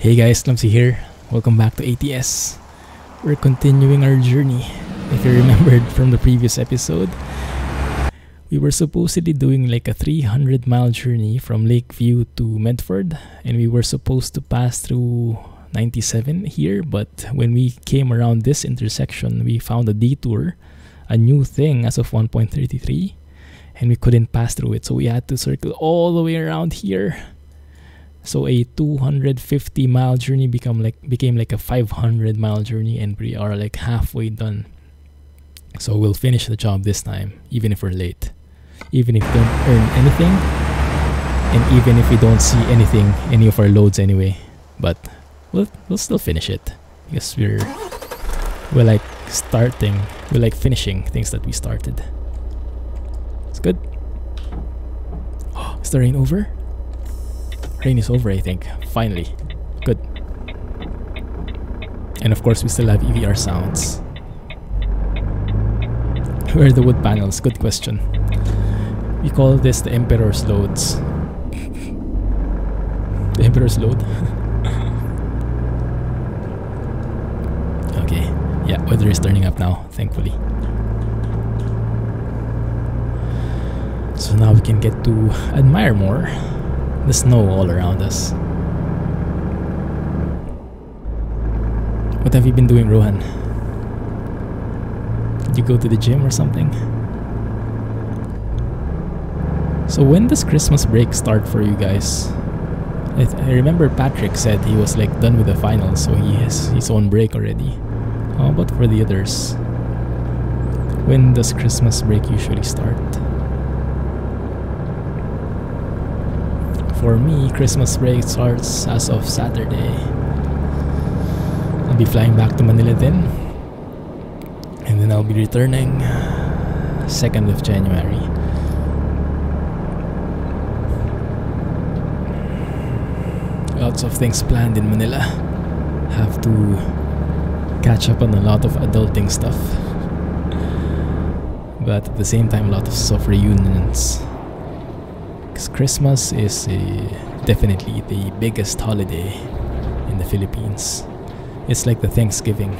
Hey guys, Clumsy here. Welcome back to ATS. We're continuing our journey. If you remembered from the previous episode, we were supposedly doing like a 300-mile journey from Lakeview to Medford, and we were supposed to pass through 97 here, but when we came around this intersection, we found a detour, a new thing as of 1.33, and we couldn't pass through it, so we had to circle all the way around here. So a 250-mile journey became like a 500-mile journey, and we are like halfway done. So we'll finish the job this time, even if we're late, even if we don't earn anything, and even if we don't see anything, any of our loads anyway. But we'll still finish it because we're like starting, we're like finishing things that we started. It's good. Oh, is the rain over? Rain is over, I think. Finally. Good. And of course, we still have EVR sounds. Where are the wood panels? Good question. We call this the Emperor's Loads. The Emperor's Load? Okay. Yeah, weather is turning up now, thankfully. So now we can get to admire more the snow all around us. What have you been doing, Rohan? Did you go to the gym or something? So when does Christmas break start for you guys? I remember Patrick said he was like done with the finals, so he has his own break already. How about for the others? When does Christmas break usually start? For me, Christmas break starts as of Saturday. I'll be flying back to Manila then, and then I'll be returning 2nd of January. Lots of things planned in Manila. Have to catch up on a lot of adulting stuff, but at the same time, a lot of soft reunions. Christmas is definitely the biggest holiday in the Philippines. It's like the Thanksgiving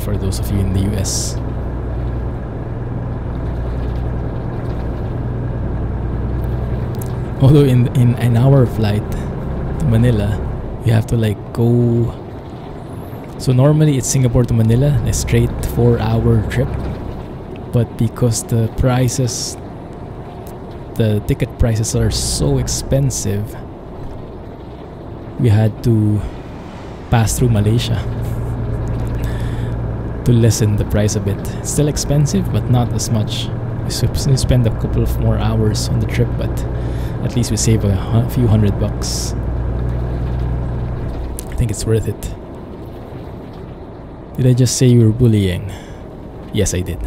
for those of you in the US. Although in an hour flight to Manila, you have to like go. So normally it's Singapore to Manila, a straight 4-hour trip, but because the ticket prices are so expensive, we had to pass through Malaysia to lessen the price a bit. It's still expensive, but not as much. We spend a couple of more hours on the trip, but at least we save a few $100. I think it's worth it. Did I just say you were bullying? Yes, I did.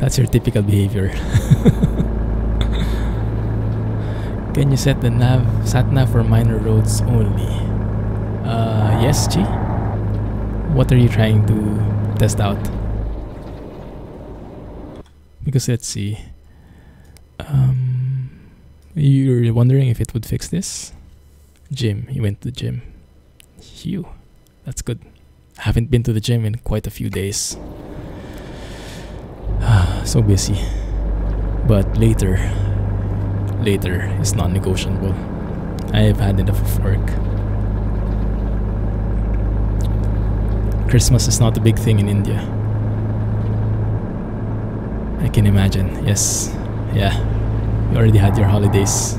That's your typical behavior. Can you set the sat nav for minor roads only? Yes, Chi. What are you trying to test out? Because let's see. You're wondering if it would fix this? Gym. You went to the gym. Phew. That's good. I haven't been to the gym in quite a few days. So busy, but later is non-negotiable. I have had enough of work. Christmas is not a big thing in India. I can imagine. Yes, yeah, you already had your holidays.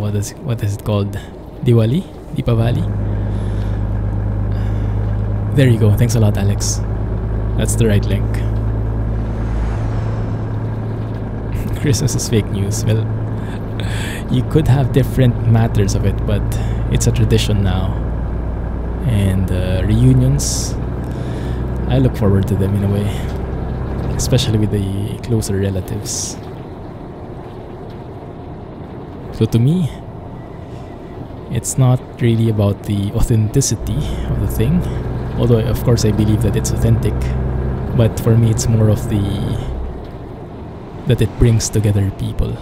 What is it called? Diwali? Deepavali? There you go. Thanks a lot, Alex. That's the right link. Christmas is fake news. Well, you could have different matters of it, but it's a tradition now. And reunions, I look forward to them in a way, especially with the closer relatives. So to me, it's not really about the authenticity of the thing, although of course I believe that it's authentic, but for me it's more of the that it brings together people.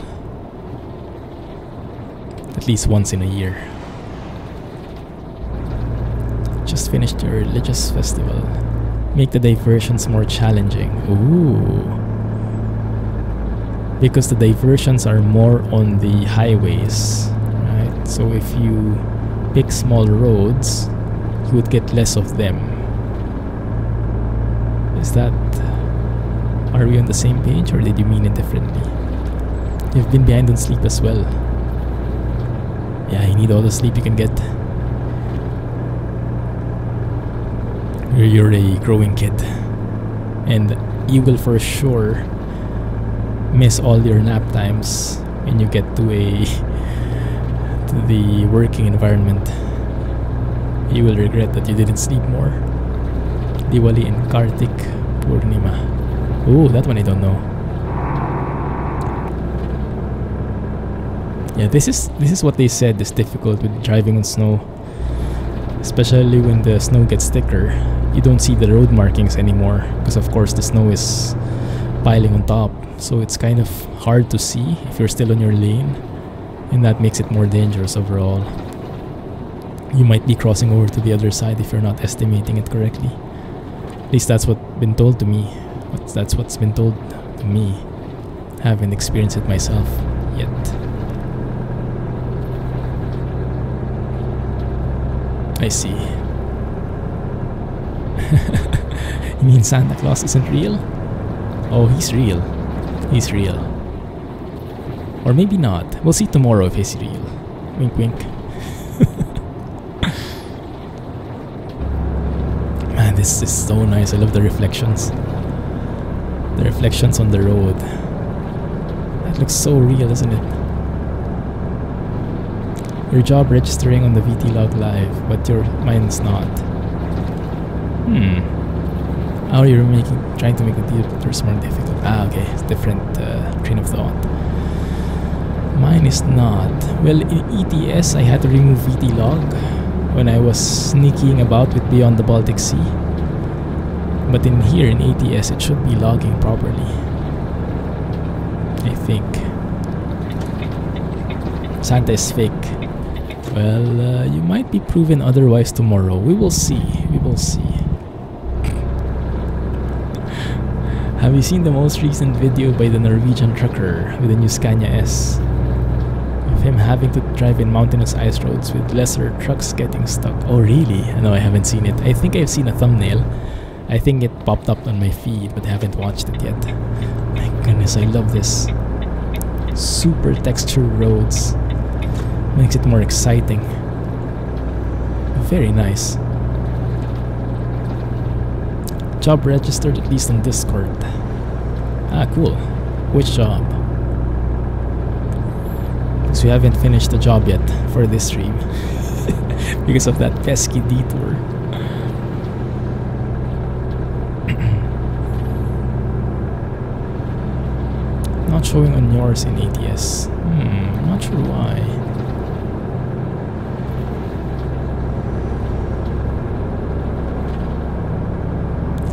At least once in a year. Just finished your religious festival. Make the diversions more challenging. Ooh. Because the diversions are more on the highways, right? So if you pick small roads, you would get less of them. Is that... are we on the same page, or did you mean it differently? You've been behind on sleep as well. Yeah, you need all the sleep you can get. You're a growing kid, and you will for sure miss all your nap times when you get to the working environment. You will regret that you didn't sleep more. Diwali and Kartik Purnima. Ooh, that one I don't know. Yeah, this is what they said is difficult with driving on snow. Especially when the snow gets thicker, you don't see the road markings anymore because of course the snow is piling on top, so it's kind of hard to see if you're still on your lane, and that makes it more dangerous overall. You might be crossing over to the other side if you're not estimating it correctly. At least that's what's been told to me. That's what's been told to me. Haven't experienced it myself yet. I see. You mean Santa Claus isn't real? Oh, he's real. He's real. Or maybe not. We'll see tomorrow if he's real. Wink, wink. Man, this is so nice. I love the reflections. The reflections on the road. That looks so real, doesn't it? Your job registering on the VT Log live, but your mind's not. How are you trying to make the dealers more difficult? Ah, okay, it's different train of thought. Mine is not. Well, in ETS, I had to remove VT Log when I was sneaking about with Beyond the Baltic Sea. But in here, in ATS, it should be logging properly, I think. Santa is fake. Well, you might be proven otherwise tomorrow. We will see. We will see. Have you seen the most recent video by the Norwegian trucker with the new Scania S? Of him having to drive in mountainous ice roads with lesser trucks getting stuck. Oh, really? No, I haven't seen it. I think I've seen a thumbnail. I think it popped up on my feed, but I haven't watched it yet. My goodness, I love this. Super texture roads. Makes it more exciting. Very nice. Job registered, at least on Discord. Ah, cool. Which job? Because we haven't finished the job yet for this stream. Because of that pesky detour. Not showing on yours in ATS. I'm not sure why.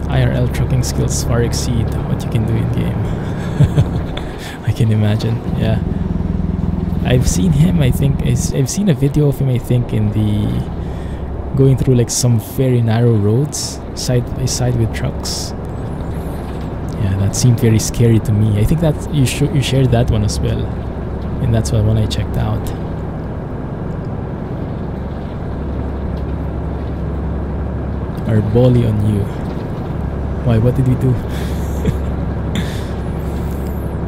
IRL trucking skills far exceed what you can do in game. I can imagine. Yeah, I've seen him. I think I've seen a video of him. I think in the going through like some very narrow roads side by side with trucks. Yeah, that seemed very scary to me. I think that you shared that one as well, and that's the one I checked out. Arboli on you. Why, what did we do?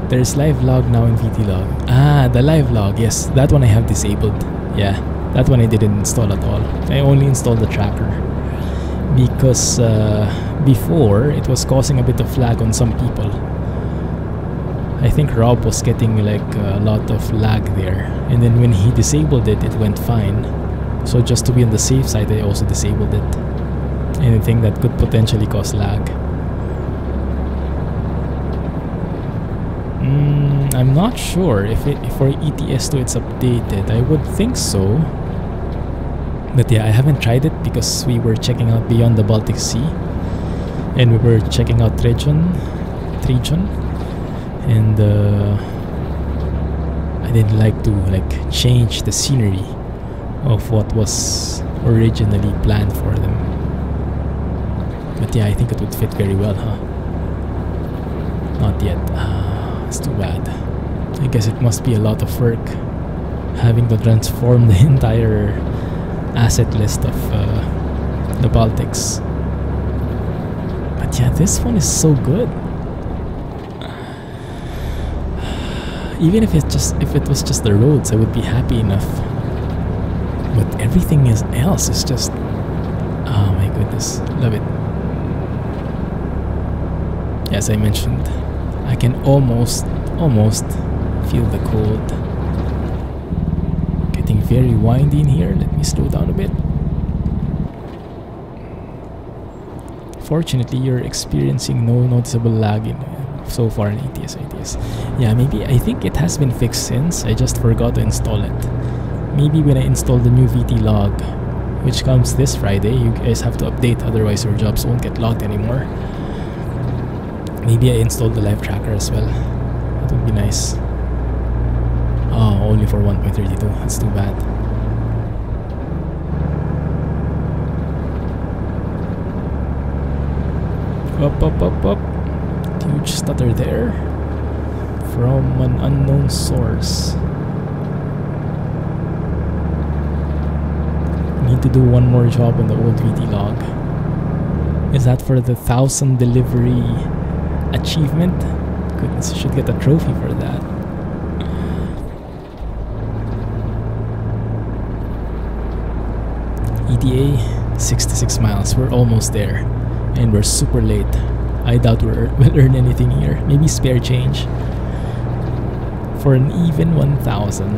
There's live log now in VT Log. Ah, the live log, yes. That one I have disabled. Yeah, that one I didn't install at all. I only installed the tracker. Because before, it was causing a bit of lag on some people. I think Rob was getting like a lot of lag there. And then when he disabled it, it went fine. So just to be on the safe side, I also disabled it. Anything that could potentially cause lag. I'm not sure if for ETS 2 it's updated. I would think so. But yeah, I haven't tried it because we were checking out Beyond the Baltic Sea. And we were checking out Region. and I didn't like to change the scenery of what was originally planned for them. But yeah, I think it would fit very well, huh? Not yet. It's too bad. I guess it must be a lot of work having to transform the entire asset list of the Baltics. But yeah, this one is so good. Even if it's just, if it was just the roads, I would be happy enough. But everything else is just, oh my goodness, love it. As I mentioned, I can almost feel the cold. Getting very windy in here. Let me slow down a bit. Fortunately, you're experiencing no noticeable lag in so far in ATS. Yeah, maybe, I think it has been fixed since. I just forgot to install it. Maybe when I install the new VT log, which comes this Friday, you guys have to update, otherwise your jobs won't get logged anymore. Maybe I installed the live tracker as well. That would be nice. Oh, only for 1.32. That's too bad. Up. Huge stutter there from an unknown source. Need to do one more job on the old VT log. Is that for the 1,000 delivery achievement? Goodness, you should get a trophy for that. ETA 66 miles. We're almost there. And we're super late. I doubt we'll earn anything here. Maybe spare change for an even 1,000.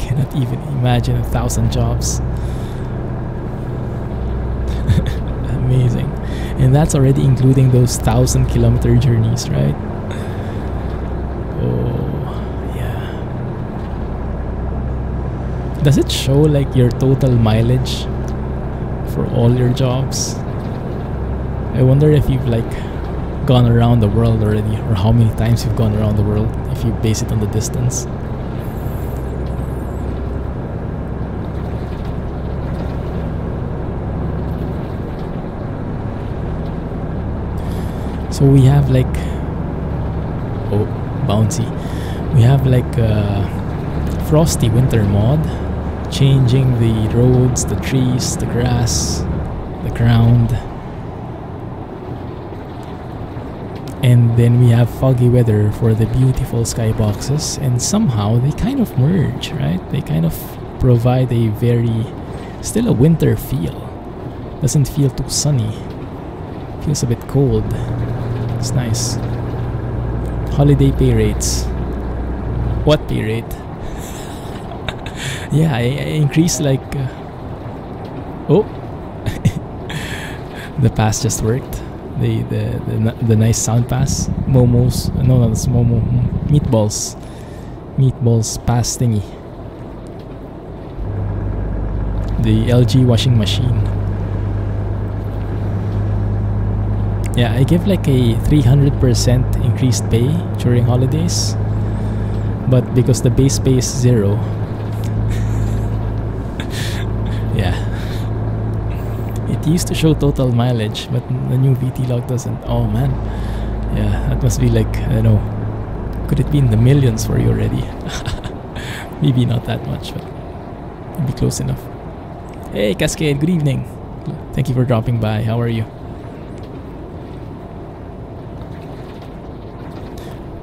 Cannot even imagine 1,000 jobs. Amazing. And that's already including those 1,000-kilometer journeys, right? Oh, yeah. Does it show like your total mileage for all your jobs? I wonder if you've gone around the world already, or how many times you've gone around the world if you base it on the distance. So we have oh, bouncy. We have a frosty winter mod, changing the roads, the trees, the grass, the ground. And then we have foggy weather for the beautiful skyboxes, and somehow they kind of merge, right? They kind of provide a very, still a winter feel. Doesn't feel too sunny. Feels a bit cold. It's nice. Holiday pay rates. What pay rate? Yeah, I increased oh, the pass just worked. The nice sound pass. Momos. No, that's Momo. Meatballs. Meatballs pass thingy. The LG washing machine. Yeah, I give a 300% increased pay during holidays. But because the base pay is 0. Yeah. It used to show total mileage, but the new VT log doesn't. Oh man, yeah, that must be I don't know. Could it be in the millions for you already? Maybe not that much, but it'd be close enough. Hey, Cascade, good evening. Thank you for dropping by. How are you?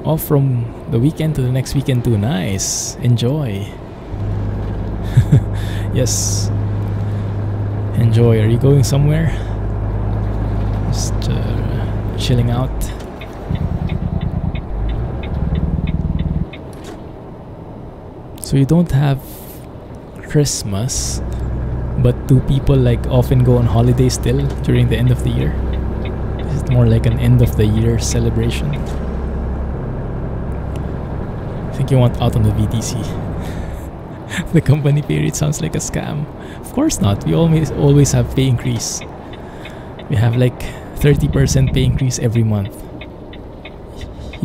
Off from the weekend to the next weekend too. Nice. Enjoy. Yes. Enjoy. Are you going somewhere? Just chilling out. So you don't have Christmas, but do people often go on holiday still during the end of the year? Is it more like an end of the year celebration? I think you want out on the VTC. The company pay rate sounds like a scam. Of course not. We always have pay increase. We have 30% pay increase every month.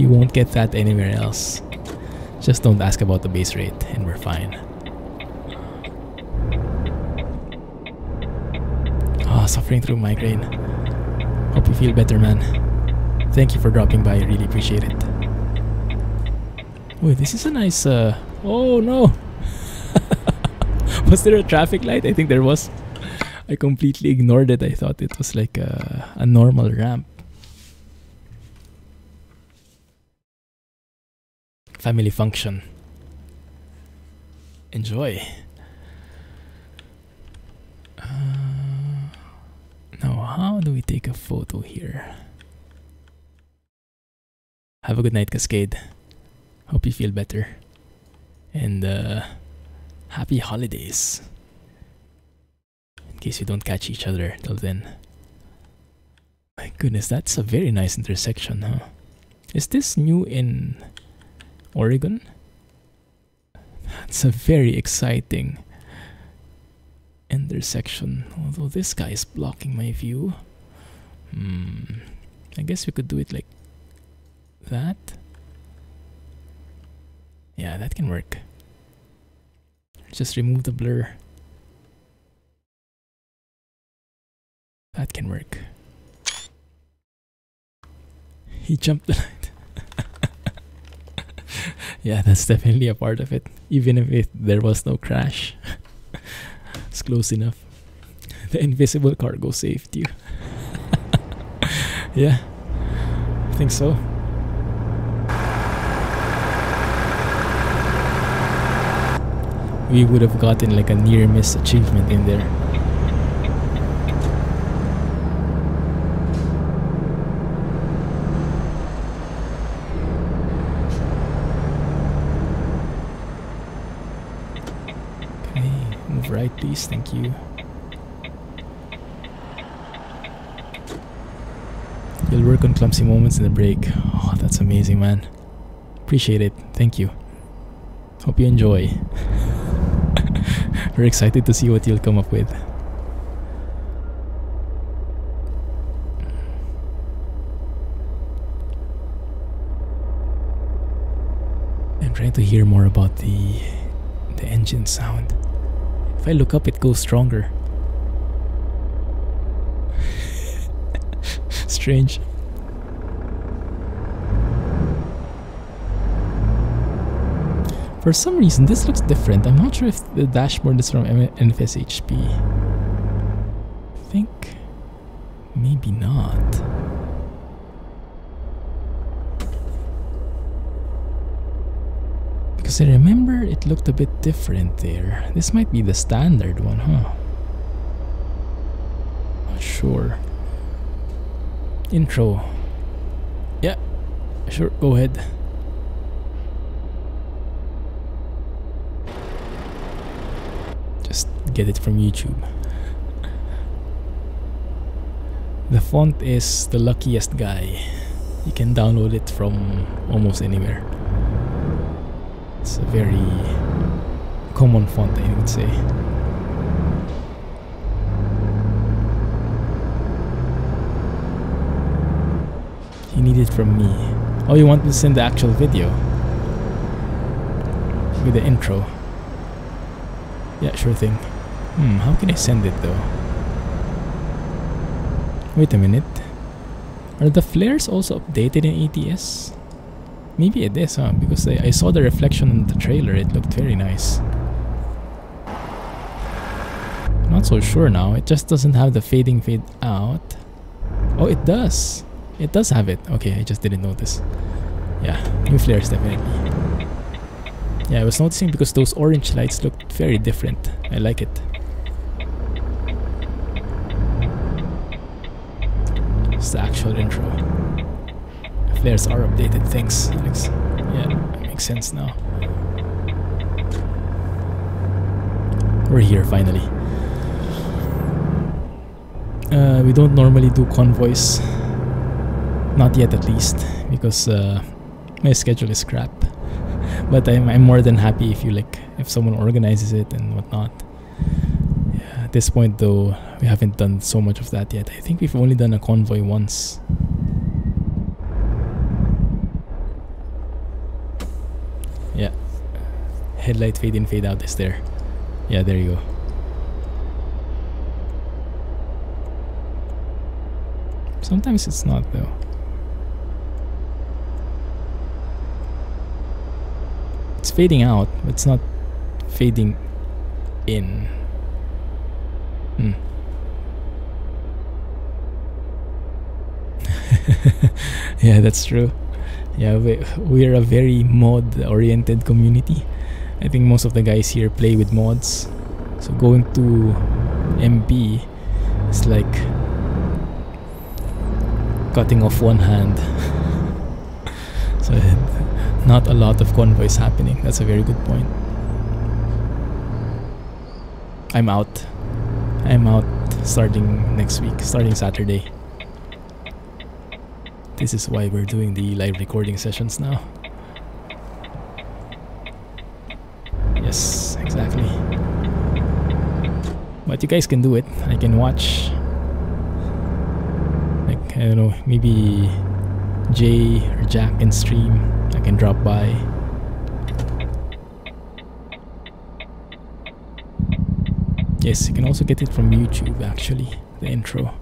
You won't get that anywhere else. Just don't ask about the base rate and we're fine. Oh, suffering through migraine. Hope you feel better, man. Thank you for dropping by, I really appreciate it. Wait, this is a nice... oh no! Was there a traffic light? I think there was. I completely ignored it. I thought it was like a normal ramp. Family function. Enjoy. Now, how do we take a photo here? Have a good night, Cascade. Hope you feel better. And happy holidays. In case we don't catch each other till then. My goodness, that's a very nice intersection, huh? Is this new in Oregon? That's a very exciting intersection. Although this guy is blocking my view. I guess we could do it like that. Yeah, that can work. Just remove the blur. That can work. He jumped the light. Yeah, that's definitely a part of it. Even if there was no crash. It's close enough. The invisible cargo saved you. Yeah, I think so. We would have gotten like a near-miss achievement in there. Okay, move right please, thank you. You'll work on clumsy moments in the break. Oh, that's amazing, man. Appreciate it, thank you. Hope you enjoy. We're excited to see what you'll come up with. I'm trying to hear more about the engine sound. If I look up, it goes stronger. Strange. For some reason, this looks different. I'm not sure if the dashboard is from NFSHP. I think... maybe not. Because I remember it looked a bit different there. This might be the standard one, huh? Not sure. Intro. Yeah, sure, go ahead. Just get it from YouTube. The font is The Luckiest Guy. You can download it from almost anywhere. It's a very common font, I would say. You need it from me. Oh, you want me to send the actual video? With the intro. Yeah, sure thing. How can I send it though? Wait a minute. Are the flares also updated in ETS? Maybe it is, huh? Because I saw the reflection in the trailer. It looked very nice. I'm not so sure now. It just doesn't have the fading fade out. Oh, it does. It does have it. Okay, I just didn't notice. Yeah, new flares definitely. Yeah, I was noticing because those orange lights looked very different. I like it. It's the actual intro. Flares are updated, thanks, Alex. Yeah, it makes sense now. We're here, finally. We don't normally do convoys. Not yet, at least. Because my schedule is crap. But I'm more than happy if you if someone organizes it and whatnot. Yeah, at this point though, we haven't done so much of that yet. I think we've only done a convoy once. Yeah. Headlight fade in, fade out is there. Yeah, there you go. Sometimes it's not though. It's fading out, but it's not fading in. Hmm. Yeah, that's true. Yeah, we're a very mod oriented community. I think most of the guys here play with mods, so going to MP is like cutting off one hand. So not a lot of convoys happening. That's a very good point. I'm out. I'm out starting next week, starting Saturday. This is why we're doing the live recording sessions now. Yes, exactly. But you guys can do it. I can watch. Like, I don't know, maybe Jay or Jack can stream. I can drop by. Yes, you can also get it from YouTube actually, the intro.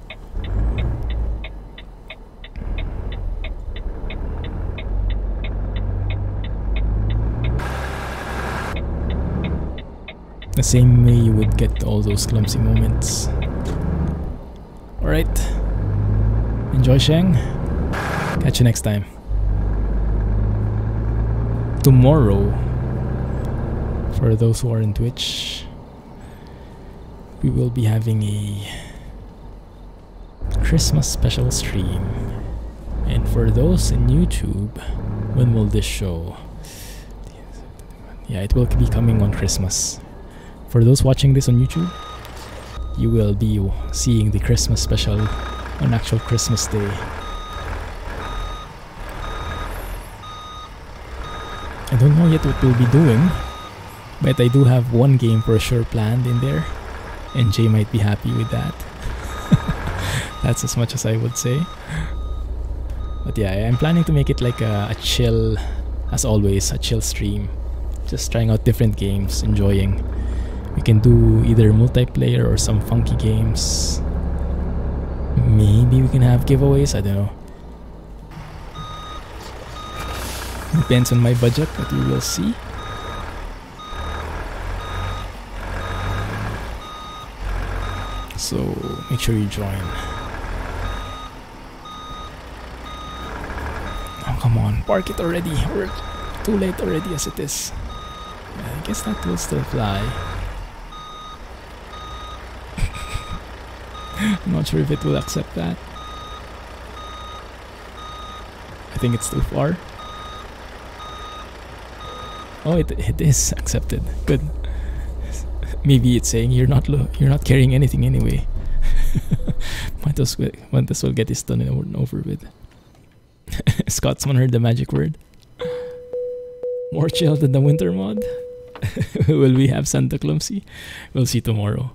The same way you would get all those clumsy moments. Alright. Enjoy, Sheng. Catch you next time. Tomorrow, for those who are in Twitch, we will be having a Christmas special stream. And for those in YouTube, when will this show? Yeah, it will be coming on Christmas. For those watching this on YouTube, you will be seeing the Christmas special on actual Christmas Day. I don't know yet what we'll be doing, but I do have one game for sure planned in there, and Jay might be happy with that. That's as much as I would say. But yeah, I'm planning to make it like a chill, as always, a chill stream. Just trying out different games, enjoying. We can do either multiplayer or some funky games. Maybe we can have giveaways, I don't know. Depends on my budget, but we will see. So make sure you join. Oh come on, park it already. We're too late already as it is. I guess that will still fly. I'm not sure if it will accept that. I think it's too far. Oh, it is accepted. Good. Maybe it's saying you're not carrying anything anyway. Might as well get this done and over with. Scotsman heard the magic word. More chill than the winter mod. Will we have Santa Clumsy? We'll see tomorrow.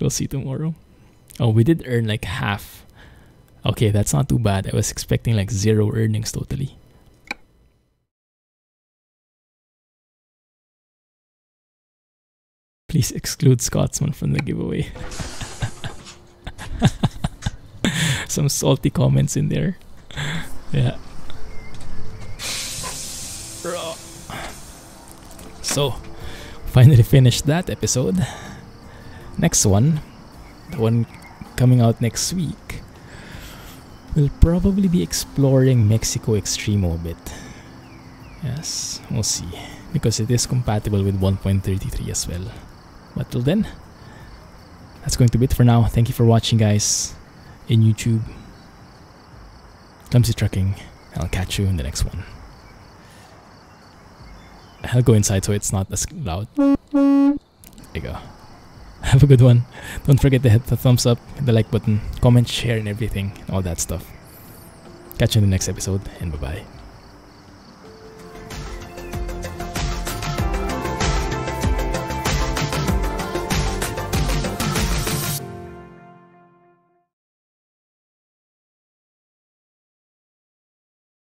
We'll see tomorrow. Oh, we did earn like half. Okay, that's not too bad. I was expecting like zero earnings totally. Please exclude Scotsman from the giveaway. Some salty comments in there. Yeah. So, finally finished that episode. Next one, the one coming out next week, we'll probably be exploring Mexico Extremo a bit. Yes, we'll see. Because it is compatible with 1.33 as well. But till then, that's going to be it for now. Thank you for watching, guys, in YouTube. Clumsy Trucking. I'll catch you in the next one. I'll go inside so it's not as loud. There you go. Have a good one. Don't forget to hit the thumbs up, the like button, comment, share, and everything. All that stuff. Catch you in the next episode, and bye-bye.